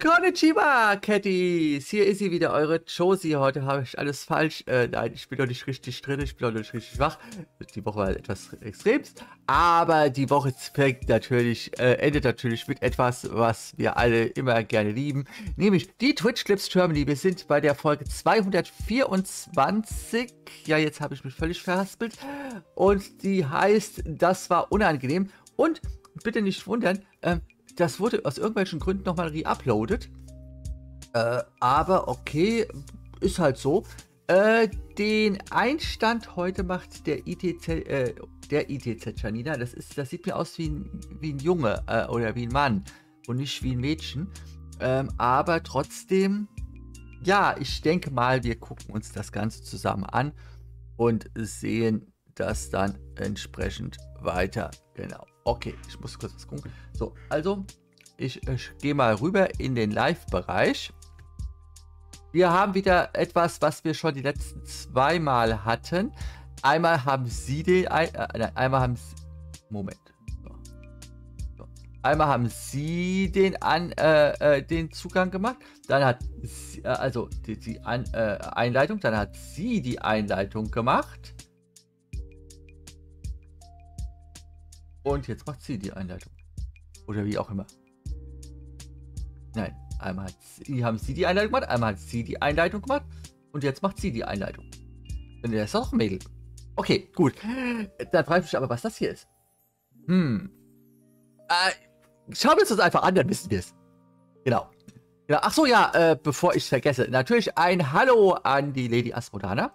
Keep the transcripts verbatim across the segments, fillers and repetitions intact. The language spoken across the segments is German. Konnichiwa, Catties! Hier ist sie wieder, eure Josie. Heute habe ich alles falsch. Äh, nein, ich bin noch nicht richtig drin, ich bin noch nicht richtig wach. Die Woche war etwas extrem. Aber die Woche fängt natürlich, äh, endet natürlich mit etwas, was wir alle immer gerne lieben. Nämlich die Twitch Clips Germany. Wir sind bei der Folge zweihundertvierundzwanzig. Ja, jetzt habe ich mich völlig verhaspelt. Und die heißt, das war unangenehm. Und bitte nicht wundern, ähm, das wurde aus irgendwelchen Gründen nochmal re-uploadet. Äh, aber okay, ist halt so. Äh, den Einstand heute macht der I T Z, äh, der I T Z Janina. Das, ist, das sieht mir aus wie ein, wie ein Junge äh, oder wie ein Mann und nicht wie ein Mädchen. Ähm, aber trotzdem, ja, ich denke mal, wir gucken uns das Ganze zusammen an und sehen das dann entsprechend weiter. Genau. Okay, ich muss kurz was gucken. So, also, ich, ich gehe mal rüber in den Live-Bereich. Wir haben wieder etwas, was wir schon die letzten zweimal hatten. Einmal haben sie den... Äh, nein, einmal haben sie... Moment. So. So. Einmal haben sie den, an, äh, äh, den Zugang gemacht. Dann hat sie, äh, also die, die an, äh, Einleitung. Dann hat sie die Einleitung gemacht. Und jetzt macht sie die Einleitung. Oder wie auch immer. Nein, einmal hat sie, haben sie die Einleitung gemacht, einmal hat sie die Einleitung gemacht und jetzt macht sie die Einleitung. Und der ist doch ein Mädel. Okay, gut. Dann frage ich mich aber, was das hier ist. Hm. Äh, schauen wir uns das einfach an, dann wissen wir es. Genau. Ja, ach so, ja, äh, bevor ich es vergesse. Natürlich ein Hallo an die Lady Asmodana.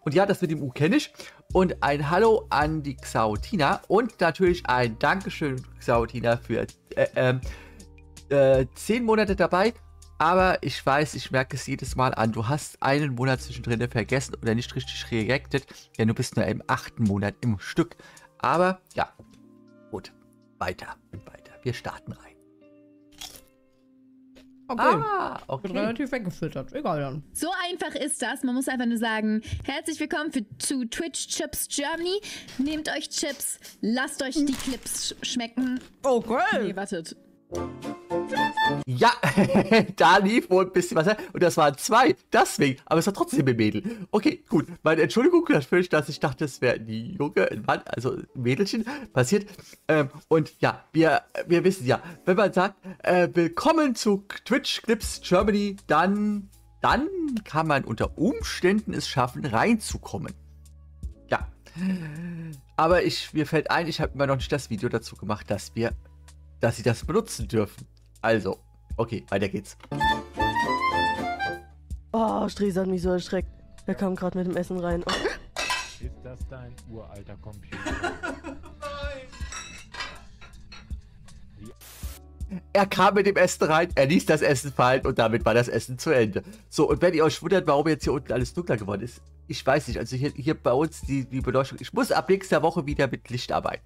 Und ja, das mit dem U kenne ich. Und ein Hallo an die Xautina. Und natürlich ein Dankeschön, Xautina, für äh, äh, äh, zehn Monate dabei. Aber ich weiß, ich merke es jedes Mal an. Du hast einen Monat zwischendrin vergessen oder nicht richtig reacted. Denn du bist nur im achten Monat im Stück. Aber ja, gut. Weiter und weiter. Wir starten rein. Okay. Ah, okay. Ich bin relativ weggefüttert. Egal dann. So einfach ist das. Man muss einfach nur sagen, herzlich willkommen für, zu Twitch Chips Germany. Nehmt euch Chips, lasst euch die Clips schmecken. Okay. Nee, wartet. Ja, da lief wohl ein bisschen was her. Und das waren zwei, deswegen. Aber es war trotzdem ein Mädel. Okay, gut. Meine Entschuldigung dafür, dass ich dachte, es wäre ein Junge, ein Mann, also ein Mädelchen passiert. Ähm, und ja, wir, wir wissen ja, wenn man sagt, äh, willkommen zu Twitch Clips Germany, dann, dann kann man unter Umständen es schaffen, reinzukommen. Ja. Aber ich, mir fällt ein, ich habe immer noch nicht das Video dazu gemacht, dass wir... dass sie das benutzen dürfen. Also, okay, weiter geht's. Oh, Strez hat mich so erschreckt. Er kam gerade mit dem Essen rein. Oh. Ist das dein uralter Computer? Er kam mit dem Essen rein, er ließ das Essen fallen und damit war das Essen zu Ende. So, und wenn ihr euch wundert, warum jetzt hier unten alles dunkler geworden ist, ich weiß nicht, also hier, hier bei uns die, die Beleuchtung, ich muss ab nächster Woche wieder mit Licht arbeiten.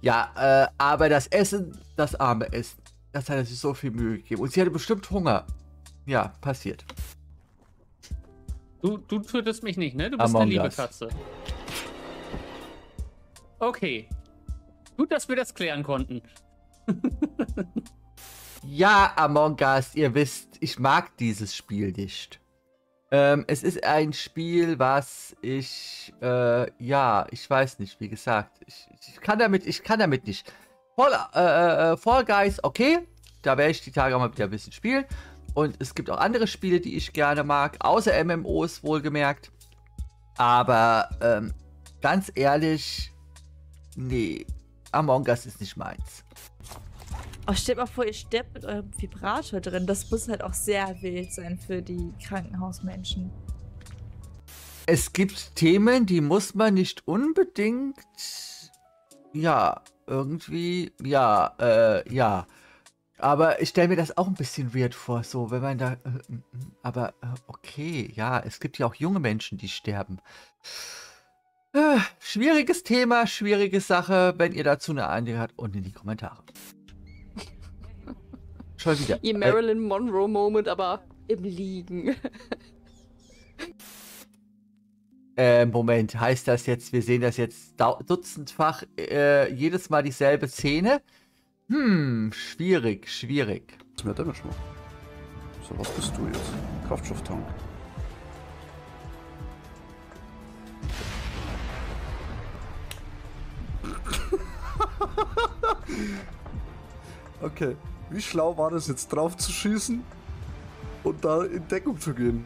Ja, äh, aber das Essen, das arme Essen, das hat sich so viel Mühe gegeben und sie hatte bestimmt Hunger. Ja, passiert. Du, du tötest mich nicht, ne? Du bist eine liebe Katze. Okay. Gut, dass wir das klären konnten. Ja, Among Us, ihr wisst, ich mag dieses Spiel nicht. Ähm, es ist ein Spiel, was ich, äh, ja, ich weiß nicht, wie gesagt, ich, ich kann damit, ich kann damit nicht. Fall, äh, äh, Fall Guys, okay, da werde ich die Tage auch mal wieder ein bisschen spielen. Und es gibt auch andere Spiele, die ich gerne mag, außer M M Os wohlgemerkt. Aber, ähm, ganz ehrlich, nee, Among Us ist nicht meins. Oh, stellt mal vor, ihr sterbt mit eurem Vibrator drin. Das muss halt auch sehr wild sein für die Krankenhausmenschen. Es gibt Themen, die muss man nicht unbedingt... Ja, irgendwie... Ja, äh, ja. Aber ich stelle mir das auch ein bisschen weird vor, so, wenn man da... Äh, aber, äh, okay, ja, es gibt ja auch junge Menschen, die sterben. Äh, schwieriges Thema, schwierige Sache, wenn ihr dazu eine Idee habt, unten in die Kommentare. Schon wieder. Ihr Marilyn äh, Monroe-Moment, aber im Liegen. äh, Moment, heißt das jetzt, wir sehen das jetzt dutzendfach, äh, jedes Mal dieselbe Szene? Hm, schwierig, schwierig. mehr Damage macht. So, was bist du jetzt? Kraftstofftank. Okay, wie schlau war das jetzt, drauf zu schießen und da in Deckung zu gehen?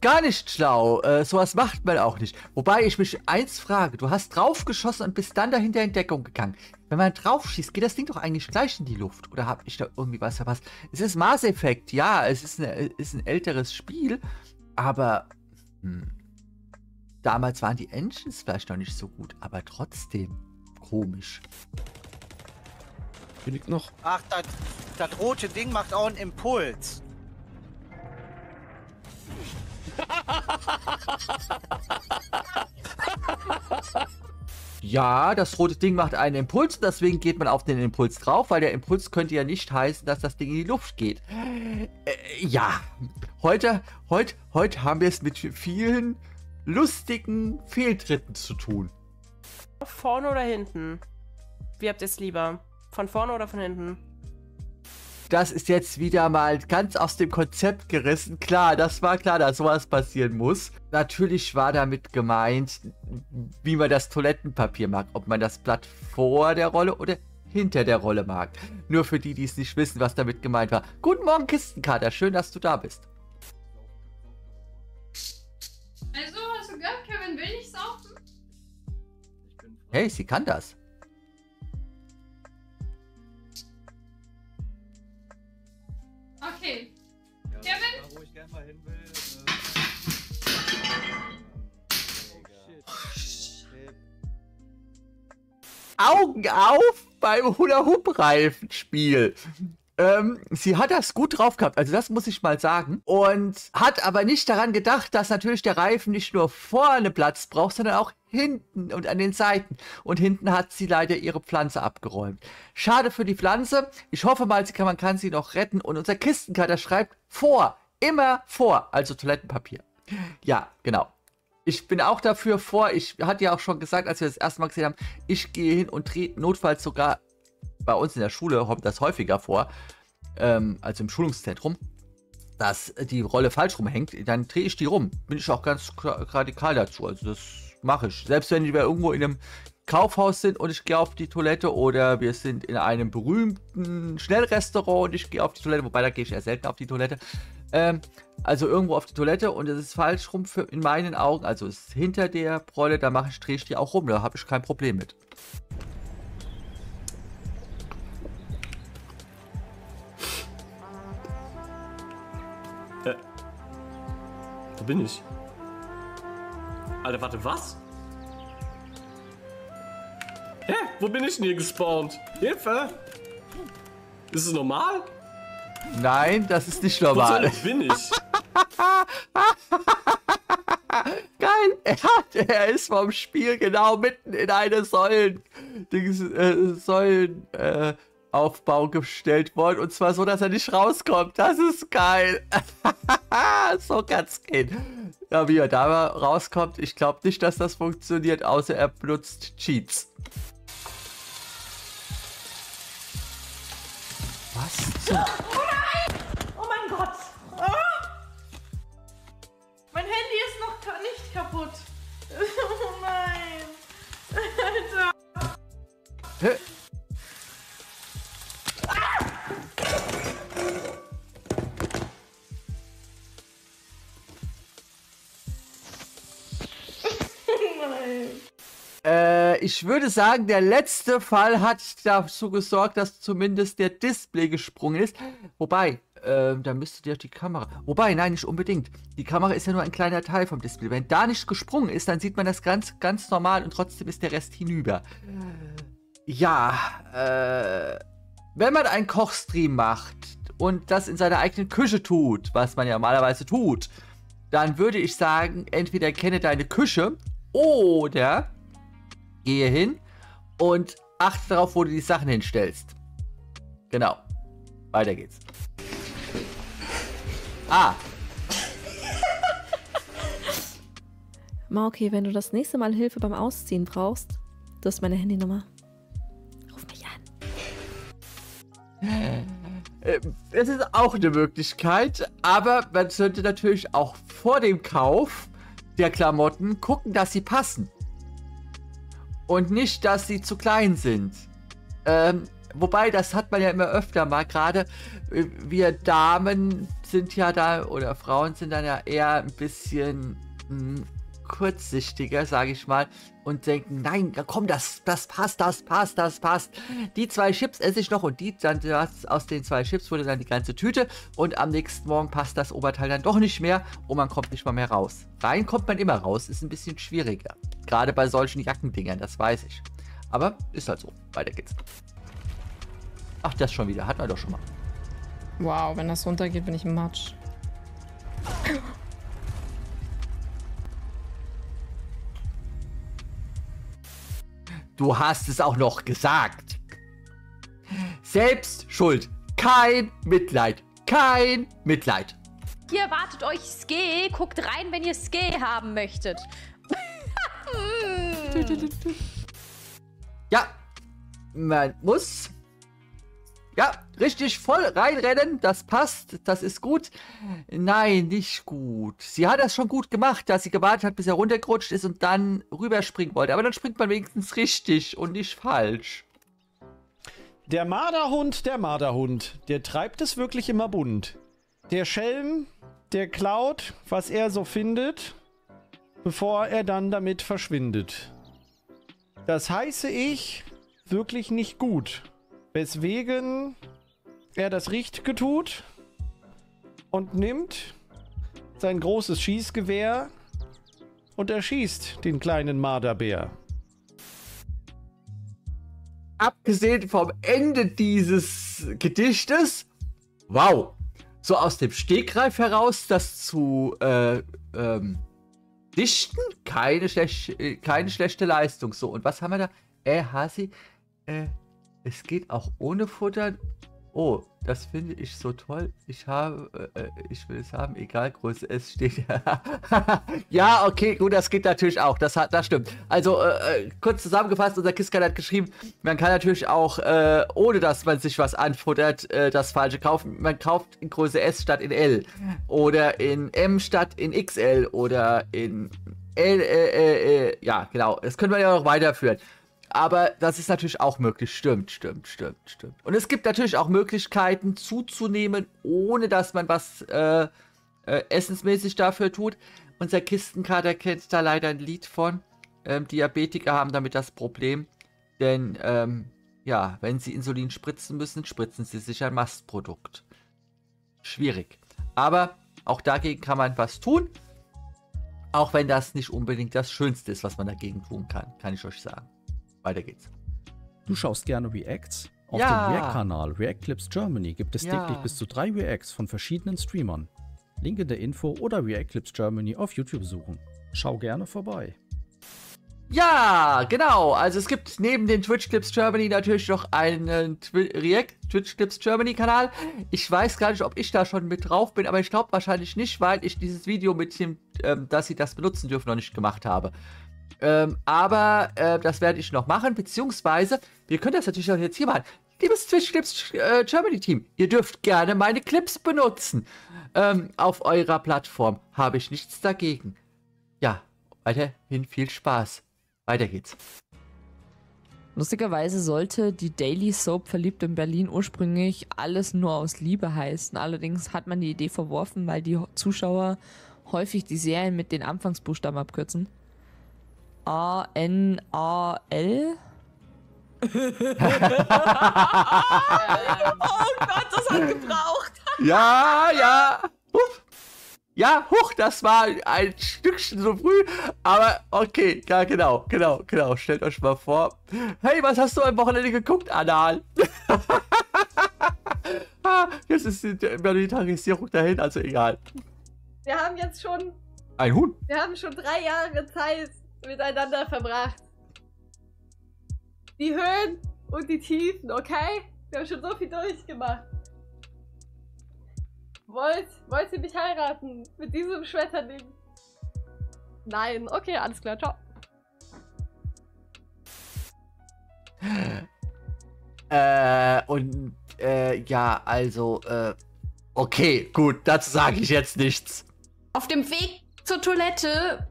Gar nicht schlau, äh, sowas macht man auch nicht. Wobei ich mich eins frage, du hast draufgeschossen und bist dann dahinter in Deckung gegangen. Wenn man drauf schießt, geht das Ding doch eigentlich gleich in die Luft. Oder habe ich da irgendwie was verpasst? Es ist Mass Effect, ja, es ist, eine, ist ein älteres Spiel, aber hm, damals waren die Engines vielleicht noch nicht so gut, aber trotzdem komisch. Hier liegt noch. Ach, das, das rote Ding macht auch einen Impuls. Ja, das rote Ding macht einen Impuls, deswegen geht man auf den Impuls drauf, weil der Impuls könnte ja nicht heißen, dass das Ding in die Luft geht. Äh, ja, heute, heute, heute haben wir es mit vielen lustigen Fehltritten zu tun. Vorne oder hinten? Wie habt ihr es lieber? Von vorne oder von hinten? Das ist jetzt wieder mal ganz aus dem Konzept gerissen. Klar, das war klar, dass sowas passieren muss. Natürlich war damit gemeint, wie man das Toilettenpapier mag. Ob man das Blatt vor der Rolle oder hinter der Rolle mag. Nur für die, die es nicht wissen, was damit gemeint war. Guten Morgen, Kistenkater. Schön, dass du da bist. Also, hast du gehört, Kevin will nicht saufen? Hey, sie kann das. Okay. Ja, Kevin? Da, wo ich gerne mal hin will. Äh oh, shit. Augen auf beim Hula-Hoop-Reifen-Spiel. Ähm, sie hat das gut drauf gehabt, also das muss ich mal sagen. Und hat aber nicht daran gedacht, dass natürlich der Reifen nicht nur vorne Platz braucht, sondern auch hinten und an den Seiten. Und hinten hat sie leider ihre Pflanze abgeräumt. Schade für die Pflanze. Ich hoffe mal, sie kann, man kann sie noch retten. Und unser Kistenkater schreibt vor. Immer vor. Also Toilettenpapier. Ja, genau. Ich bin auch dafür vor. Ich hatte ja auch schon gesagt, als wir das erste Mal gesehen haben, ich gehe hin und trete notfalls sogar bei uns in der Schule, kommt das häufiger vor, ähm, also im Schulungszentrum, dass die Rolle falsch rumhängt. Dann drehe ich die rum. Bin ich auch ganz radikal dazu. Also das mache ich. Selbst wenn wir irgendwo in einem Kaufhaus sind und ich gehe auf die Toilette oder wir sind in einem berühmten Schnellrestaurant und ich gehe auf die Toilette, wobei da gehe ich eher selten auf die Toilette. Ähm, also irgendwo auf die Toilette und es ist falsch rum für, in meinen Augen, also ist hinter der Rolle, da mache ich, drehe ich die auch rum, da habe ich kein Problem mit. Äh, wo bin ich? Alter, warte, was? Hä? Wo bin ich denn hier gespawnt? Hilfe! Ist es normal? Nein, das ist nicht normal. Wo bin ich? Geil! Er, hat, er ist vom Spiel genau mitten in eine Säulen, äh, Säulenaufbau äh, gestellt worden. Und zwar so, dass er nicht rauskommt. Das ist geil! So kann's gehen. Ja, wie er da rauskommt, ich glaube nicht, dass das funktioniert, außer er benutzt Cheats. Was zum... Oh nein! Oh mein Gott! Oh! Mein Handy ist noch nicht kaputt. Oh nein! Alter! Hä? Äh, ich würde sagen, der letzte Fall hat dazu gesorgt, dass zumindest der Display gesprungen ist. Wobei, äh, da müsste ja die Kamera... Wobei, nein, nicht unbedingt. Die Kamera ist ja nur ein kleiner Teil vom Display. Wenn da nicht gesprungen ist, dann sieht man das ganz, ganz normal und trotzdem ist der Rest hinüber. Ja, äh... wenn man einen Kochstream macht und das in seiner eigenen Küche tut, was man ja normalerweise tut, dann würde ich sagen, entweder kenne deine Küche... Oder gehe hin und achte darauf, wo du die Sachen hinstellst. Genau. Weiter geht's. Ah. Mauki, wenn du das nächste Mal Hilfe beim Ausziehen brauchst, du hast meine Handynummer. Ruf mich an. Das ist auch eine Möglichkeit, aber man sollte natürlich auch vor dem Kauf der Klamotten gucken, dass sie passen. Und nicht, dass sie zu klein sind. Ähm, wobei, das hat man ja immer öfter mal, gerade wir Damen sind ja da, oder Frauen sind dann ja eher ein bisschen mh, kurzsichtiger, sage ich mal, und denken, nein, komm, das, das passt, das passt, das passt. Die zwei Chips esse ich noch und die dann aus den zwei Chips wurde dann die ganze Tüte und am nächsten Morgen passt das Oberteil dann doch nicht mehr und man kommt nicht mal mehr raus. Rein kommt man immer raus, ist ein bisschen schwieriger. Gerade bei solchen Jackendingern, das weiß ich. Aber ist halt so, weiter geht's. Ach, das schon wieder, hatten wir doch schon mal. Wow, wenn das runtergeht, bin ich im Matsch. Du hast es auch noch gesagt. Selbst schuld. Kein Mitleid. Kein Mitleid. Hier wartet euch Ske. Guckt rein, wenn ihr Ske haben möchtet. Ja, man muss. Ja, richtig voll reinrennen. Das passt. Das ist gut. Nein, nicht gut. Sie hat das schon gut gemacht, dass sie gewartet hat, bis er runtergerutscht ist und dann rüberspringen wollte. Aber dann springt man wenigstens richtig und nicht falsch. Der Marderhund, der Marderhund, der treibt es wirklich immer bunt. Der Schelm, der klaut, was er so findet, bevor er dann damit verschwindet. Das heiße ich wirklich nicht gut. Weswegen er das Richtige tut und nimmt sein großes Schießgewehr und erschießt den kleinen Marderbär. Abgesehen vom Ende dieses Gedichtes, wow, so aus dem Stegreif heraus das zu äh, ähm, dichten, keine, schlech keine schlechte Leistung. So, und was haben wir da? Äh, Hasi, äh, es geht auch ohne Futter. Oh, das finde ich so toll. Ich habe, äh, ich will es haben, egal, Größe S steht. Ja, okay, gut, das geht natürlich auch. Das, hat, das stimmt. Also, äh, kurz zusammengefasst, unser Kiskan hat geschrieben, man kann natürlich auch, äh, ohne dass man sich was anfuttert, äh, das Falsche kaufen. Man kauft in Größe S statt in L. Oder in M statt in X L. Oder in L, äh, äh, ja, genau. Das können wir ja noch weiterführen. Aber das ist natürlich auch möglich. Stimmt, stimmt, stimmt, stimmt. Und es gibt natürlich auch Möglichkeiten zuzunehmen, ohne dass man was äh, äh, essensmäßig dafür tut. Unser Kistenkater kennt da leider ein Lied von. Ähm, Diabetiker haben damit das Problem. Denn, ähm, ja, wenn sie Insulin spritzen müssen, spritzen sie sich ein Mastprodukt. Schwierig. Aber auch dagegen kann man was tun. Auch wenn das nicht unbedingt das Schönste ist, was man dagegen tun kann. Kann ich euch sagen. Weiter geht's. Du schaust gerne Reacts? Auf ja. dem React-Kanal React Clips Germany gibt es ja. täglich bis zu drei Reacts von verschiedenen Streamern. Link in der Info oder React Clips Germany auf YouTube suchen. Schau gerne vorbei. Ja, genau. Also es gibt neben den Twitch Clips Germany natürlich noch einen Twi React Twitch Clips Germany Kanal. Ich weiß gar nicht, ob ich da schon mit drauf bin, aber ich glaube wahrscheinlich nicht, weil ich dieses Video mit dem, ähm, dass sie das benutzen dürfen, noch nicht gemacht habe. Ähm, aber äh, das werde ich noch machen, beziehungsweise wir können das natürlich auch jetzt hier machen. Liebes Twitch Clips äh, Germany Team, ihr dürft gerne meine Clips benutzen. Ähm, auf eurer Plattform habe ich nichts dagegen. Ja, weiterhin viel Spaß. Weiter geht's. Lustigerweise sollte die Daily Soap Verliebt in Berlin ursprünglich alles nur aus Liebe heißen. Allerdings hat man die Idee verworfen, weil die Zuschauer häufig die Serien mit den Anfangsbuchstaben abkürzen. A N A L? Oh Gott, das hat gebraucht. Ja, ja. Huff. Ja, huch, das war ein Stückchen so früh. Aber okay, ja, genau, genau, genau. Stellt euch mal vor. Hey, was hast du am Wochenende geguckt, Anal? Jetzt ist die Militarisierung dahin, also egal. Wir haben jetzt schon... Ein Huhn? Wir haben schon drei Jahre Zeit miteinander verbracht. Die Höhen und die Tiefen, okay? Wir haben schon so viel durchgemacht. Wollt, wollt ihr mich heiraten? Mit diesem Schmetterling? Nein, okay, alles klar, ciao. Äh, und äh, ja, also, äh, okay, gut, dazu sage ich jetzt nichts. Auf dem Weg zur Toilette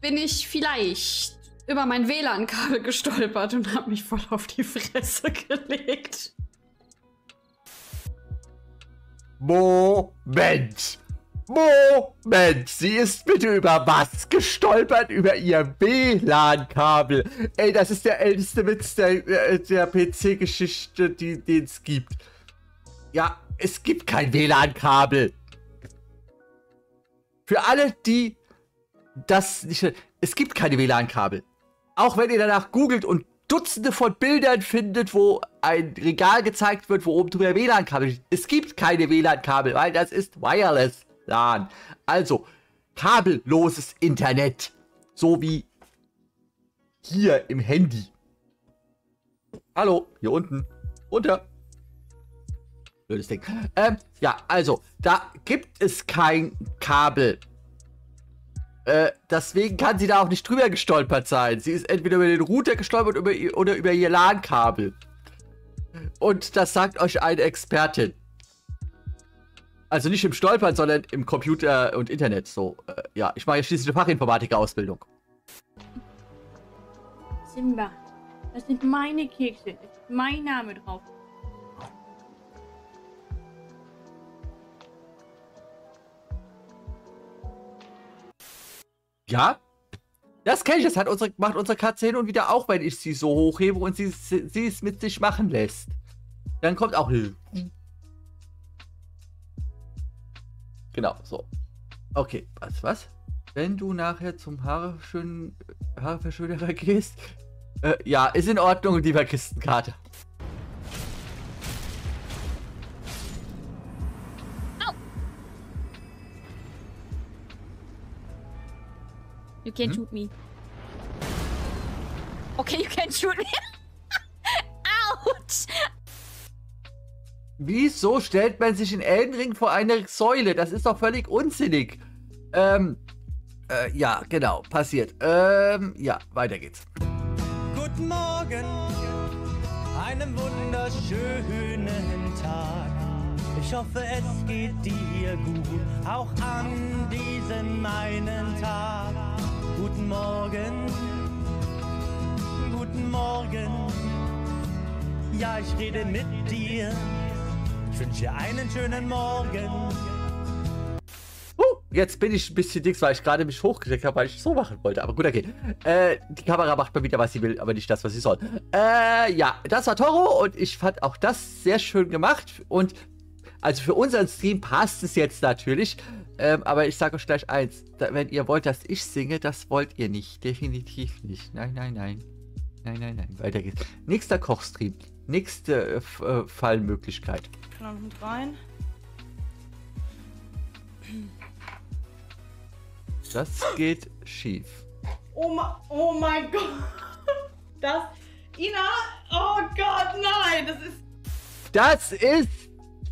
bin ich vielleicht über mein W L A N-Kabel gestolpert und habe mich voll auf die Fresse gelegt. Moment! Moment! Sie ist bitte über was gestolpert? Über ihr W L A N-Kabel. Ey, das ist der älteste Witz der, der P C-Geschichte, den es gibt. Ja, es gibt kein W L A N-Kabel. Für alle, die das nicht... Es gibt keine W L A N-Kabel. Auch wenn ihr danach googelt und Dutzende von Bildern findet, wo ein Regal gezeigt wird, wo oben drüber W L A N-Kabel steht. Es gibt keine W L A N-Kabel, weil das ist Wireless LAN. Also, kabelloses Internet. So wie hier im Handy. Hallo, hier unten. Runter. Blödes Ding. Ähm, ja, also, da gibt es kein Kabel. Äh, deswegen kann sie da auch nicht drüber gestolpert sein. Sie ist entweder über den Router gestolpert über, oder über ihr LAN-Kabel. Und das sagt euch eine Expertin. Also nicht im Stolpern, sondern im Computer und Internet. So, äh, ja, ich mache ja schließlich eine Fachinformatiker-Ausbildung. Simba, das sind meine Kekse. Das ist mein Name drauf. Ja, das kenne ich, das hat unsere, macht unsere Katze hin und wieder auch, wenn ich sie so hochhebe und sie, sie, sie es mit sich machen lässt. Dann kommt auch... Genau, so. Okay, was, was? Wenn du nachher zum Haare schön, Haareverschönerer gehst... Äh, ja, ist in Ordnung, lieber Kistenkarte. You can't hm? shoot me. Okay, you can't shoot me. Ouch! Wieso stellt man sich in Elden Ring vor eine Säule? Das ist doch völlig unsinnig. Ähm, äh, ja, genau, passiert. Ähm, ja, weiter geht's. Guten Morgen, einen wunderschönen Tag. Ich hoffe, es geht dir gut, auch an diesem meinen Tag. Guten Morgen, guten Morgen, ja, ich rede mit dir, ich wünsche dir einen schönen Morgen. Uh, jetzt bin ich ein bisschen dicks, weil ich gerade mich hochgekriegt habe, weil ich so machen wollte, aber gut, okay. Äh, die Kamera macht mal wieder, was sie will, aber nicht das, was sie soll. Äh, ja, das war Toro und ich fand auch das sehr schön gemacht und also für unseren Stream passt es jetzt natürlich. Ähm, aber ich sage euch gleich eins, da, wenn ihr wollt, dass ich singe, das wollt ihr nicht. Definitiv nicht. Nein, nein, nein. Nein, nein, nein. Weiter geht's. Nächster Kochstream. Nächste äh, Fallmöglichkeit. Genau, mit rein. Das geht schief. Oh, oh mein Gott. Das... Ina! Oh Gott, nein! Das ist... Das ist...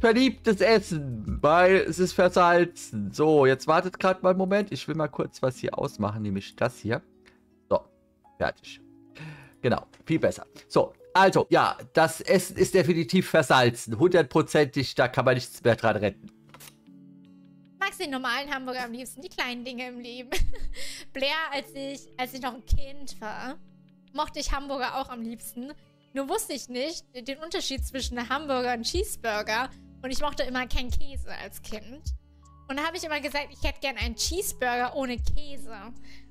Verliebtes Essen, weil es ist versalzen. So, jetzt wartet gerade mal einen Moment. Ich will mal kurz was hier ausmachen, nämlich das hier. So, fertig. Genau, viel besser. So, also, ja, das Essen ist definitiv versalzen. Hundertprozentig, da kann man nichts mehr dran retten. Ich mag den normalen Hamburger am liebsten, die kleinen Dinge im Leben. Blair, als ich, als ich noch ein Kind war, mochte ich Hamburger auch am liebsten. Nur wusste ich nicht den Unterschied zwischen Hamburger und Cheeseburger. Und ich mochte immer keinen Käse als Kind. Und da habe ich immer gesagt, ich hätte gern einen Cheeseburger ohne Käse.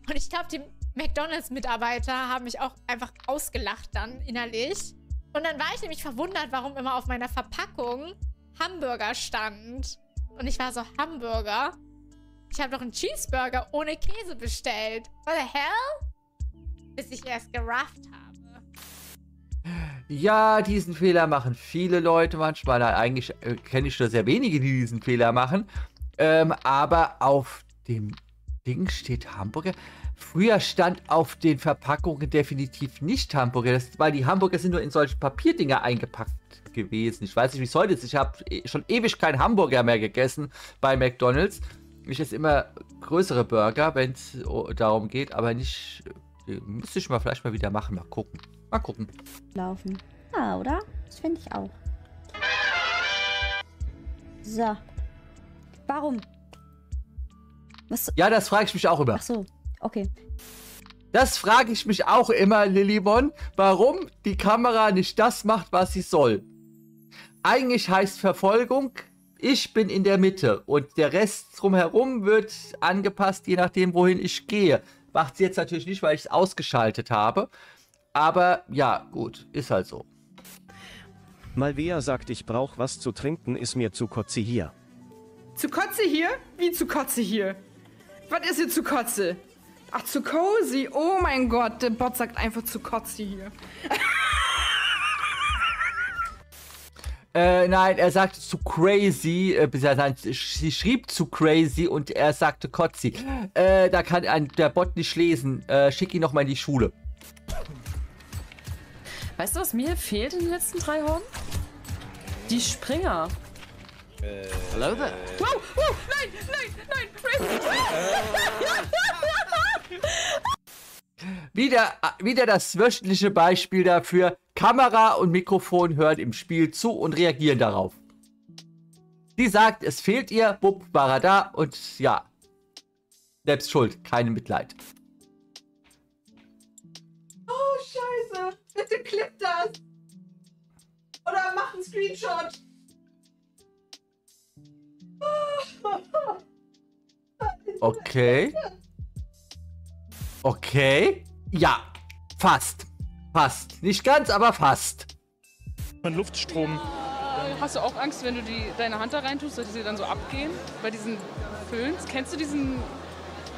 Und ich glaube, die McDonalds-Mitarbeiter haben mich auch einfach ausgelacht dann innerlich. Und dann war ich nämlich verwundert, warum immer auf meiner Verpackung Hamburger stand. Und ich war so, Hamburger? Ich habe doch einen Cheeseburger ohne Käse bestellt. What the hell? Bis ich erst gerafft habe. Ja, diesen Fehler machen viele Leute manchmal. Eigentlich äh, kenne ich nur sehr wenige, die diesen Fehler machen. Ähm, aber auf dem Ding steht Hamburger. Früher stand auf den Verpackungen definitiv nicht Hamburger. Das, weil die Hamburger sind nur in solche Papierdinger eingepackt gewesen. Ich weiß nicht, wie es heute ist. Ich habe schon ewig keinen Hamburger mehr gegessen bei McDonalds. Ich esse immer größere Burger, wenn es darum geht. Aber nicht... Müsste ich mal vielleicht mal wieder machen. Mal gucken. Mal gucken. Laufen. Ah, oder? Das finde ich auch. So. Warum? Was? Ja, das frage ich mich auch immer. Ach so, okay. Das frage ich mich auch immer, Lilibon, warum die Kamera nicht das macht, was sie soll. Eigentlich heißt Verfolgung, ich bin in der Mitte und der Rest drumherum wird angepasst, je nachdem, wohin ich gehe. Macht sie jetzt natürlich nicht, weil ich es ausgeschaltet habe. Aber ja, gut, ist halt so. Malvea sagt, ich brauche was zu trinken, ist mir zu kotze hier. Zu kotze hier? Wie zu kotze hier? Was ist hier zu kotze? Ach, zu cozy. Oh mein Gott, der Bot sagt einfach zu kotze hier. äh, nein, er sagte zu crazy. Äh, nein, sie schrieb zu crazy und er sagte kotze. Äh, da kann ein, der Bot nicht lesen. Äh, schick ihn nochmal in die Schule. Weißt du, was mir fehlt in den letzten drei Horden? Die Springer. Äh, Hello there. Wow, wow, nein, nein, nein. wieder, wieder das wöchentliche Beispiel dafür. Kamera und Mikrofon hören im Spiel zu und reagieren darauf. Die sagt, es fehlt ihr, bupp, barada und ja. Selbst schuld, keine Mitleid. Oh, scheiße. Bitte klipp das. Oder mach einen Screenshot. Okay. Okay. Ja. Fast. Fast. Nicht ganz, aber fast. Ein Luftstrom. Hast du auch Angst, wenn du die, deine Hand da reintust, dass sie dann so abgehen? Bei diesen Föhns? Kennst du diesen...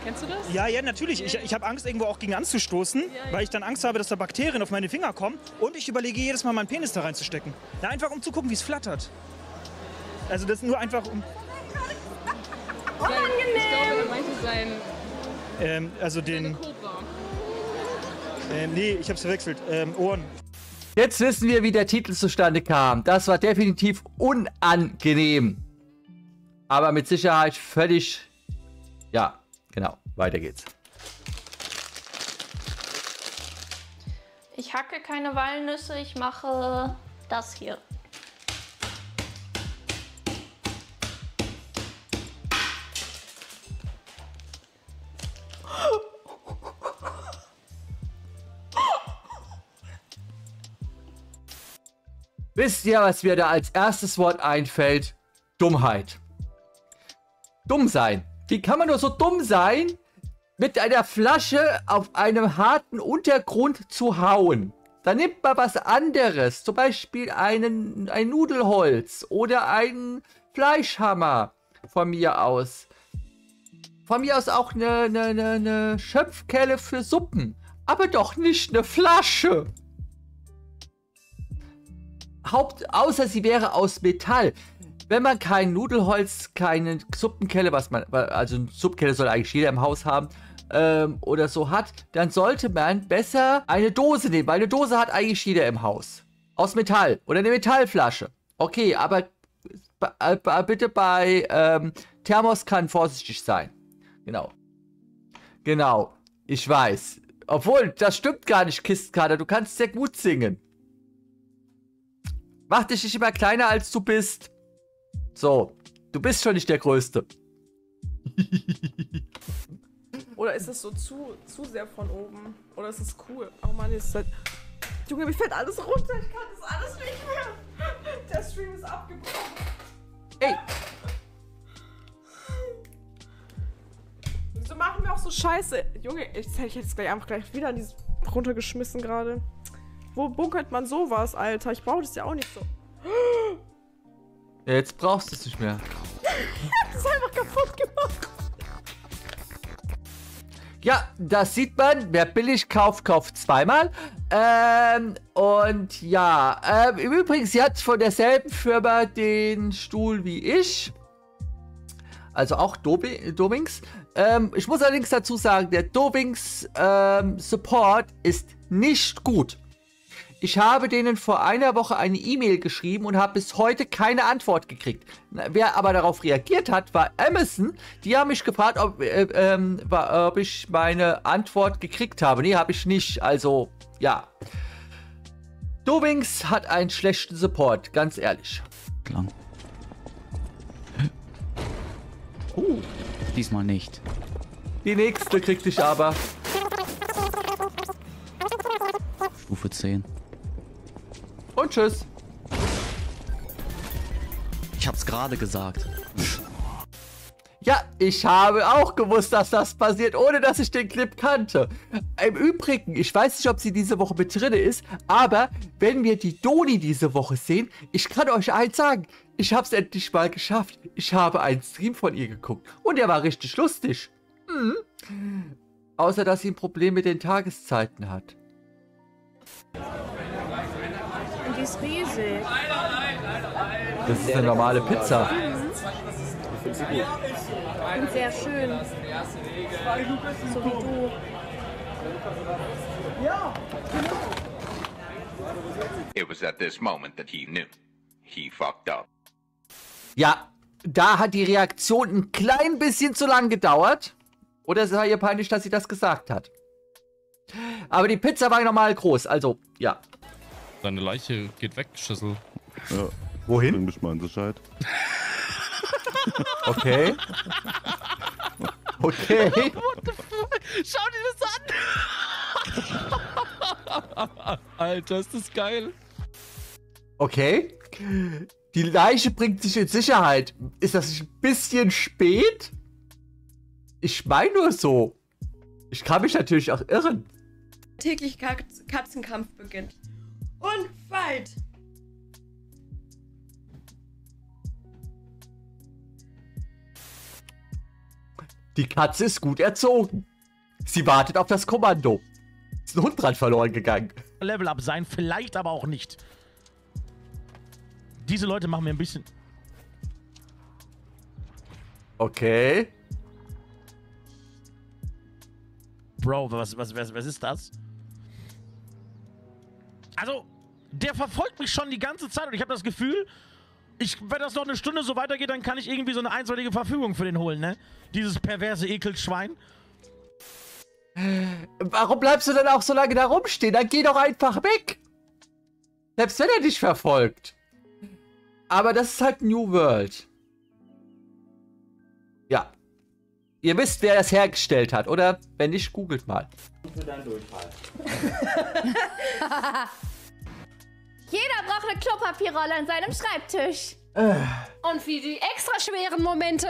Kennst du das? Ja, ja, natürlich. Ich, ich habe Angst, irgendwo auch gegen anzustoßen, ja, ja. weil ich dann Angst habe, dass da Bakterien auf meine Finger kommen. Und ich überlege jedes Mal, meinen Penis da reinzustecken. Na, einfach um zu gucken, wie es flattert. Also das nur einfach um... Unangenehm! Ich glaube, er meinte seinen... Ähm, also den... Ähm, nee, ich hab's verwechselt. Ähm, Ohren. Jetzt wissen wir, wie der Titel zustande kam. Das war definitiv unangenehm. Aber mit Sicherheit völlig... Ja, genau. Weiter geht's. Ich hacke keine Walnüsse, ich mache das hier. Wisst ihr, was mir da als erstes Wort einfällt? Dummheit. Dumm sein. Wie kann man nur so dumm sein, mit einer Flasche auf einem harten Untergrund zu hauen? Dann nimmt man was anderes. Zum Beispiel einen, ein Nudelholz oder einen Fleischhammer von mir aus. Von mir aus auch eine, eine, eine, eine Schöpfkelle für Suppen. Aber doch nicht eine Flasche. Haupt, außer sie wäre aus Metall. Wenn man kein Nudelholz, keine Suppenkelle, was man, also eine Suppenkelle soll eigentlich jeder im Haus haben, ähm, oder so hat, dann sollte man besser eine Dose nehmen, weil eine Dose hat eigentlich jeder im Haus. Aus Metall oder eine Metallflasche. Okay, aber äh, bitte bei ähm, Thermoskannen vorsichtig sein. Genau. Genau, ich weiß. Obwohl, das stimmt gar nicht, Kistkater, du kannst sehr gut singen. Mach dich nicht immer kleiner, als du bist. So, du bist schon nicht der Größte. Oder ist es so zu, zu sehr von oben? Oder ist es cool? Oh Mann, ist das... Junge, mir fällt alles runter. Ich kann das alles nicht mehr. Der Stream ist abgebrochen. Ey. Wieso machen wir auch so Scheiße? Junge, ich hätte jetzt gleich einfach gleich wieder an dieses runtergeschmissen gerade. Wo bunkert man sowas, Alter? Ich brauche das ja auch nicht so. Ja, jetzt brauchst du es nicht mehr. Ich hab's einfach kaputt gemacht. Ja, das sieht man. Wer billig kauft, kauft zweimal. Ähm, und ja. Ähm, im Übrigen, sie hat von derselben Firma den Stuhl wie ich. Also auch Dobingz. Ähm, ich muss allerdings dazu sagen, der Dobingz ähm, Support ist nicht gut. Ich habe denen vor einer Woche eine E-Mail geschrieben und habe bis heute keine Antwort gekriegt. Wer aber darauf reagiert hat, war Emerson. Die haben mich gefragt, ob, äh, ähm, ob ich meine Antwort gekriegt habe. Nee, habe ich nicht. Also, ja. Dobingz hat einen schlechten Support, ganz ehrlich. Klang. Uh, diesmal nicht. Die nächste kriegt dich aber. Stufe zehn. Und tschüss. Ich hab's gerade gesagt. Ja, ich habe auch gewusst, dass das passiert, ohne dass ich den Clip kannte. Im Übrigen, ich weiß nicht, ob sie diese Woche mit drin ist, aber wenn wir die Doni diese Woche sehen, ich kann euch eins sagen, ich habe es endlich mal geschafft. Ich habe einen Stream von ihr geguckt und der war richtig lustig. Mhm. Außer, dass sie ein Problem mit den Tageszeiten hat. Und die ist riesig. Das ist eine normale Pizza. Ich finde sie gut. Und sehr schön. So wie du. Ja, genau. It was at this moment that he knew. He fucked up. Ja, da hat die Reaktion ein klein bisschen zu lang gedauert. Oder es war ihr peinlich, dass sie das gesagt hat. Aber die Pizza war normal groß, also, ja. Seine Leiche geht weg, Schüssel. Ja. Wohin? Bin gespannt, Bescheid. Okay. Okay. What the fuck? Schau dir das an! Alter, ist das geil. Okay. Die Leiche bringt sich in Sicherheit. Ist das ein bisschen spät? Ich meine nur so. Ich kann mich natürlich auch irren. Täglich Katz- Katzenkampf beginnt. Und fight! Die Katze ist gut erzogen. Sie wartet auf das Kommando. Ist ein Hund dran verloren gegangen. Level up sein, vielleicht aber auch nicht. Diese Leute machen mir ein bisschen... Okay. Bro, was, was, was, was ist das? Also, der verfolgt mich schon die ganze Zeit und ich habe das Gefühl... Ich, wenn das noch eine Stunde so weitergeht, dann kann ich irgendwie so eine einseitige Verfügung für den holen, ne? Dieses perverse Ekelschwein. Warum bleibst du denn auch so lange da rumstehen? Dann geh doch einfach weg! Selbst wenn er dich verfolgt. Aber das ist halt New World. Ja. Ihr wisst, wer das hergestellt hat, oder? Wenn nicht, googelt mal. Für deinen Durchfall. Jeder braucht eine Klopapierrolle an seinem Schreibtisch. Äh. Und für die extra schweren Momente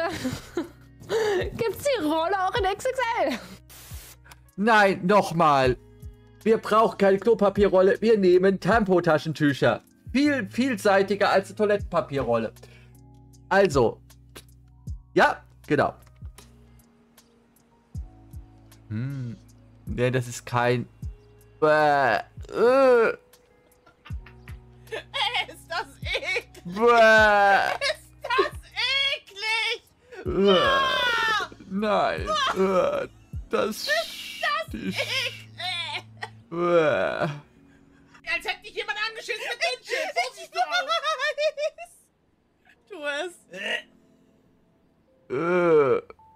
gibt's die Rolle auch in X X L. Nein, nochmal. Wir brauchen keine Klopapierrolle. Wir nehmen Tempotaschentücher. Viel vielseitiger als eine Toilettenpapierrolle. Also. Ja, genau. Hm. Nee, das ist kein... Äh, äh. Ey, ist das eklig! Bäh. Ist das eklig! Bäh. Nein! Bäh. Das ist das eklig! Bäh. Als hätte dich jemand angeschissen mit dem Schiff! Vorsicht drauf!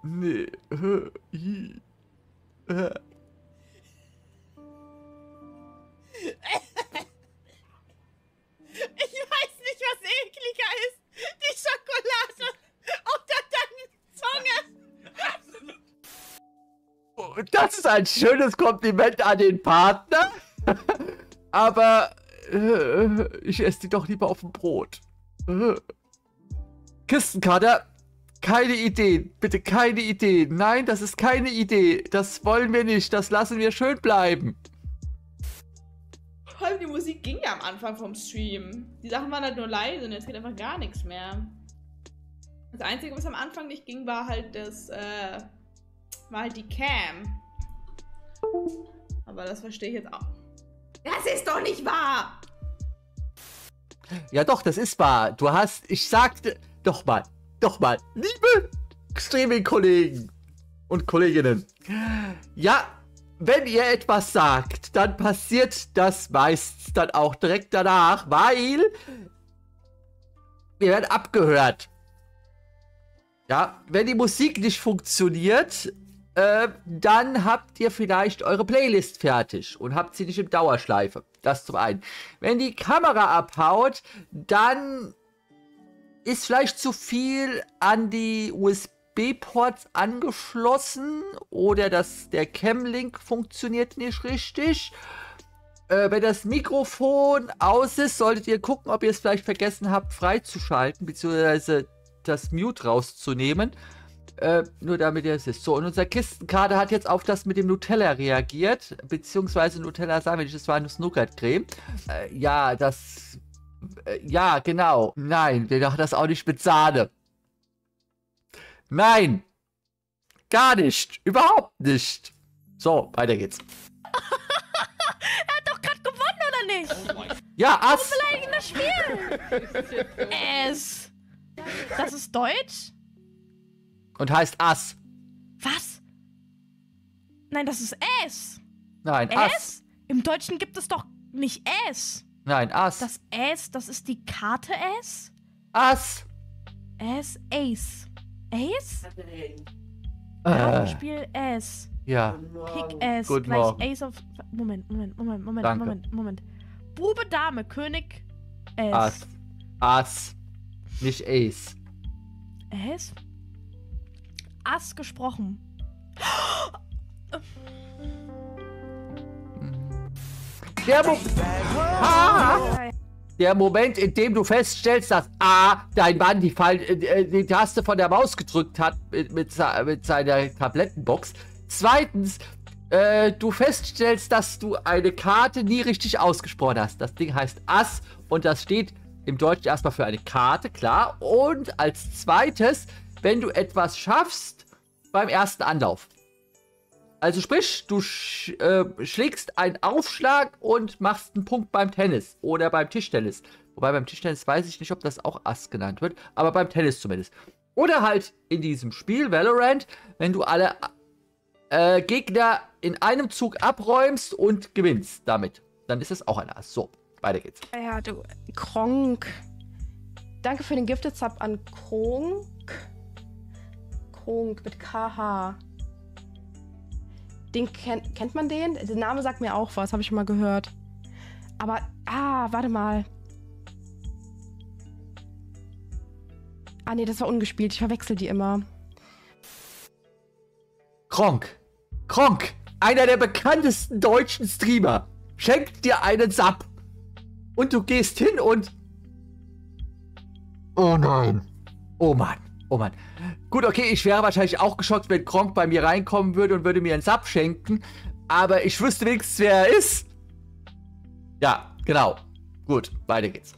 Tu es! Äh, nee. Ich weiß nicht, was ekliger ist. Die Schokolade unter deiner Zunge. Das ist ein schönes Kompliment an den Partner. Aber äh, ich esse die doch lieber auf dem Brot. Äh. Kistenkater, keine Ideen. Bitte keine Ideen. Nein, das ist keine Idee. Das wollen wir nicht. Das lassen wir schön bleiben. Vor allem die Musik ging ja am Anfang vom Stream. Die Sachen waren halt nur leise und jetzt geht einfach gar nichts mehr. Das Einzige, was am Anfang nicht ging, war halt das, äh, war halt die Cam. Aber das verstehe ich jetzt auch. Das ist doch nicht wahr! Ja doch, das ist wahr. Du hast, ich sagte, doch mal, doch mal, liebe Streaming-Kollegen und Kolleginnen. Ja. Wenn ihr etwas sagt, dann passiert das meistens dann auch direkt danach, weil wir werden abgehört. Ja, wenn die Musik nicht funktioniert, äh, dann habt ihr vielleicht eure Playlist fertig und habt sie nicht im Dauerschleife. Das zum einen. Wenn die Kamera abhaut, dann ist vielleicht zu viel an die U S B U S B-Ports angeschlossen oder das, der Cam-Link funktioniert nicht richtig. Äh, wenn das Mikrofon aus ist, solltet ihr gucken, ob ihr es vielleicht vergessen habt, freizuschalten, beziehungsweise das Mute rauszunehmen. Äh, nur damit ihr es wisst. So, und unser Kistenkader hat jetzt auf das mit dem Nutella reagiert, beziehungsweise Nutella Sandwich, das war eine Nougat-Creme. Äh, ja, das... Äh, ja, genau. Nein, wir machen das auch nicht mit Sahne. Nein! Gar nicht! Überhaupt nicht! So, weiter geht's. Er hat doch gerade gewonnen, oder nicht? Ja, Ass! Das Spiel! Es! Das ist Deutsch? Und heißt Ass. Was? Nein, das ist S. Nein, Ass. S? Im Deutschen gibt es doch nicht S. Nein, Ass. Das S, das ist die Karte S? Ass. S, Ace. Ace? Äh. Spiel S. Ja. Pick S Guten gleich Morgen. Ace of... Moment, Moment, Moment, Moment, Danke. Moment, Moment. Bube, Dame, König, S. Ass. Ass. Nicht Ace. S? Ass gesprochen. Der, Mo ah! Der Moment, in dem du feststellst, dass A, dein Mann die, Fall äh, die Taste von der Maus gedrückt hat mit, mit, mit seiner Tablettenbox. Zweitens, äh, du feststellst, dass du eine Karte nie richtig ausgesprochen hast. Das Ding heißt Ass und das steht im Deutschen erstmal für eine Karte, klar. Und als zweites, wenn du etwas schaffst beim ersten Anlauf. Also sprich, du sch äh, schlägst einen Aufschlag und machst einen Punkt beim Tennis oder beim Tischtennis. Wobei beim Tischtennis weiß ich nicht, ob das auch Ass genannt wird, aber beim Tennis zumindest. Oder halt in diesem Spiel Valorant, wenn du alle äh, Gegner in einem Zug abräumst und gewinnst damit. Dann ist das auch ein Ass. So, weiter geht's. Ja, du Kronk. Danke für den Gifted Sub an Kronk. Kronk mit K H. Den kennt, kennt man den? Der Name sagt mir auch was, habe ich schon mal gehört. Aber, ah, warte mal. Ah, nee, das war ungespielt. Ich verwechsel die immer. Kronk. Kronk, einer der bekanntesten deutschen Streamer, schenkt dir einen Sub. Und du gehst hin und... Oh nein. Oh Mann. Oh Mann. Gut, okay, ich wäre wahrscheinlich auch geschockt, wenn Kronk bei mir reinkommen würde und würde mir einen Sub schenken. Aber ich wüsste wenigstens, wer er ist. Ja, genau. Gut, weiter geht's.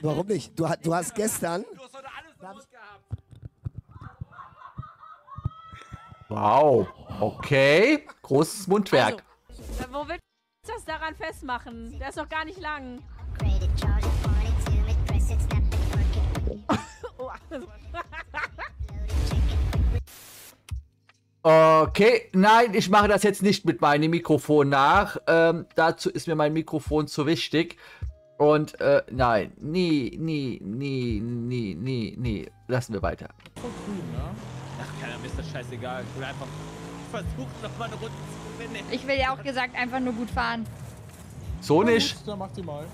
Warum nicht? Du, du hast gestern... Du hast heute alles los gehabt. Wow. Okay. Großes Mundwerk. Also, wo willst du das daran festmachen? Der ist noch gar nicht lang. Okay, nein, ich mache das jetzt nicht mit meinem Mikrofon nach. Ähm, dazu ist mir mein Mikrofon zu wichtig. Und äh, nein, nie, nie, nie, nie, nie, nie. Lassen wir weiter. Ach, keiner, mir ist das scheißegal. Ich will einfach versuchen, nochmal eine Runde zu gewinnen. Ich will ja auch gesagt, einfach nur gut fahren. So nicht. Ja, mach die mal.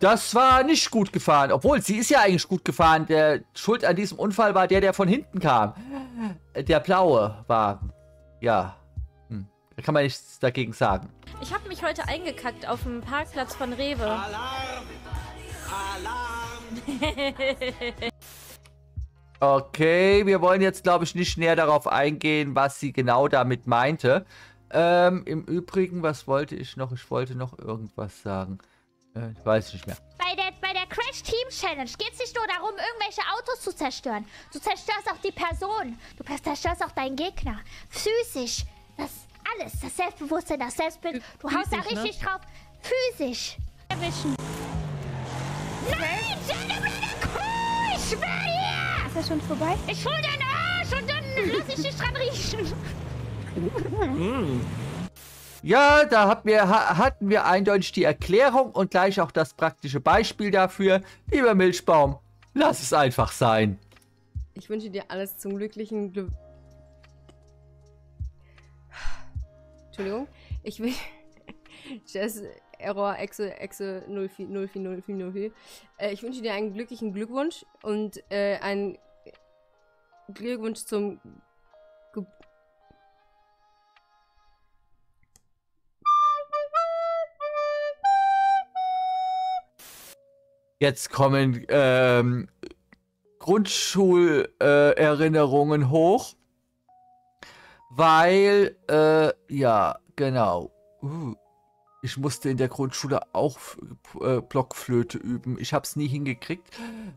Das war nicht gut gefahren, obwohl sie ist ja eigentlich gut gefahren. Der Schuld an diesem Unfall war der, der von hinten kam. Der blaue war, ja, hm. Da kann man nichts dagegen sagen. Ich habe mich heute eingekackt auf dem Parkplatz von Rewe. Alarm! Alarm! Okay, wir wollen jetzt, glaube ich, nicht näher darauf eingehen, was sie genau damit meinte. Ähm, im Übrigen, was wollte ich noch? Ich wollte noch irgendwas sagen. Ich weiß nicht mehr. Bei der, bei der Crash Team Challenge geht es nicht nur darum, irgendwelche Autos zu zerstören. Du zerstörst auch die Person. Du zerstörst auch deinen Gegner. Physisch. Das alles. Das Selbstbewusstsein, das Selbstbild. Du haust da richtig drauf. Physisch. Erwischen. Nein, schöne blöde Kuh! Ich schwör dir! Ist das schon vorbei? Ich hol deinen Arsch und dann lass ich dich dran riechen. Ja, da hat wir, ha, hatten wir eindeutig die Erklärung und gleich auch das praktische Beispiel dafür. Lieber Milchbaum, lass es einfach sein. Ich wünsche dir alles zum glücklichen Glück. Entschuldigung. Ich will... Jess, Error, Exe, Exe, null vier null vier null vier null vier. Ich wünsche dir einen glücklichen Glückwunsch und äh, ein Glückwunsch zum Ge Jetzt kommen ähm, Grundschulerinnerungen äh, hoch, weil, äh, ja, genau, uh, ich musste in der Grundschule auch äh, Blockflöte üben. Ich habe es nie hingekriegt.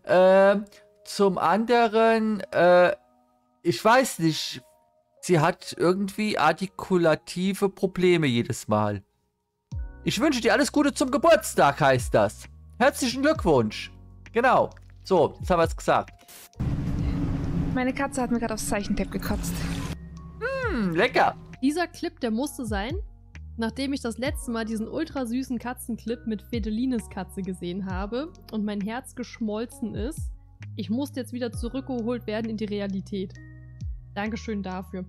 Äh, zum anderen, äh, ich weiß nicht, sie hat irgendwie artikulative Probleme jedes Mal. Ich wünsche dir alles Gute zum Geburtstag, heißt das. Herzlichen Glückwunsch. Genau. So, jetzt haben wir es gesagt. Meine Katze hat mir gerade aufs Zeichentape gekotzt. Hm, lecker. Dieser Clip, der musste sein, nachdem ich das letzte Mal diesen ultra süßen Katzenclip mit Fedelines Katze gesehen habe und mein Herz geschmolzen ist. Ich musste jetzt wieder zurückgeholt werden in die Realität. Dankeschön dafür.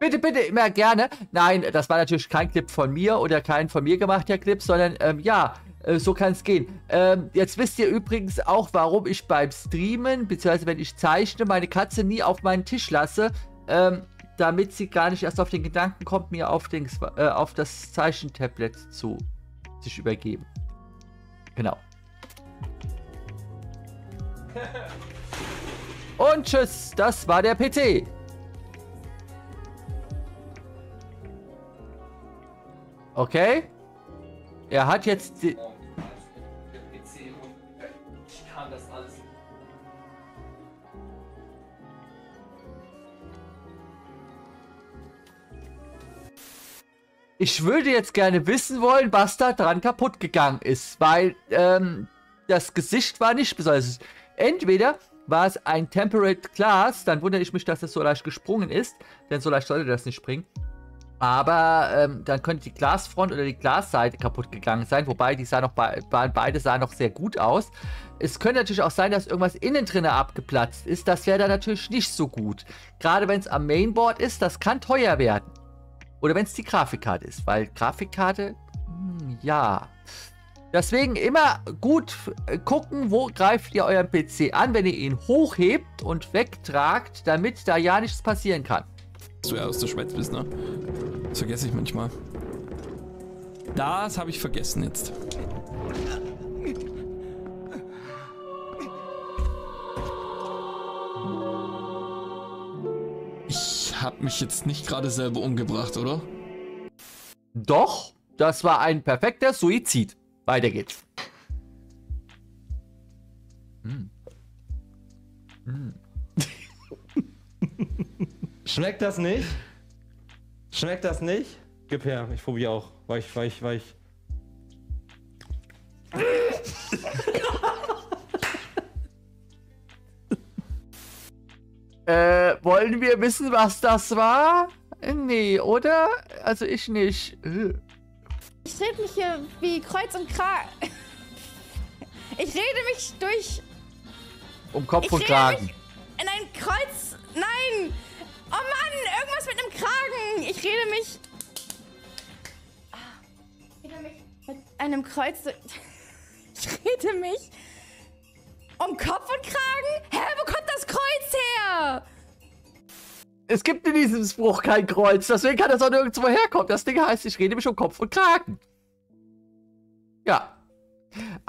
Bitte, bitte, immer gerne. Nein, das war natürlich kein Clip von mir oder kein von mir gemachter Clip, sondern ähm, ja... So kann es gehen. Ähm, jetzt wisst ihr übrigens auch, warum ich beim Streamen, beziehungsweise wenn ich zeichne, meine Katze nie auf meinen Tisch lasse, ähm, damit sie gar nicht erst auf den Gedanken kommt, mir auf, den, äh, auf das Zeichentablet zu sich übergeben. Genau. Und tschüss, das war der P C. Okay. Er hat jetzt die... Ich würde jetzt gerne wissen wollen, was da dran kaputt gegangen ist, weil ähm, das Gesicht war nicht besonders. Entweder war es ein Temperate Glass, dann wundere ich mich, dass das so leicht gesprungen ist, denn so leicht sollte das nicht springen. Aber ähm, dann könnte die Glasfront oder die Glasseite kaputt gegangen sein. Wobei, die sah noch be beide sahen noch sehr gut aus. Es könnte natürlich auch sein, dass irgendwas innen drin abgeplatzt ist. Das wäre dann natürlich nicht so gut. Gerade wenn es am Mainboard ist, das kann teuer werden. Oder wenn es die Grafikkarte ist. Weil Grafikkarte, mh, ja. Deswegen immer gut gucken, wo greift ihr euren P C an, wenn ihr ihn hochhebt und wegtragt, damit da ja nichts passieren kann. Dass du ja aus der Schweiz bist, ne? Das vergesse ich manchmal. Das habe ich vergessen jetzt. Ich habe mich jetzt nicht gerade selber umgebracht, oder? Doch, das war ein perfekter Suizid. Weiter geht's. Hm. Hm. Schmeckt das nicht? Schmeckt das nicht? Gib her, ich probiere auch. Weich, weich, weich. äh, wollen wir wissen, was das war? Nee, oder? Also ich nicht. Ich rede mich hier wie Kreuz und Kragen. Ich rede mich durch... Um Kopf ich und Kragen. In ein Kreuz... Nein! Oh Mann, irgendwas mit einem Kragen. Ich rede mich... Ich rede mich mit einem Kreuz... Ich rede mich... Um Kopf und Kragen? Hä, wo kommt das Kreuz her? Es gibt in diesem Spruch kein Kreuz. Deswegen kann das auch nirgendwo herkommen. Das Ding heißt, ich rede mich um Kopf und Kragen. Ja.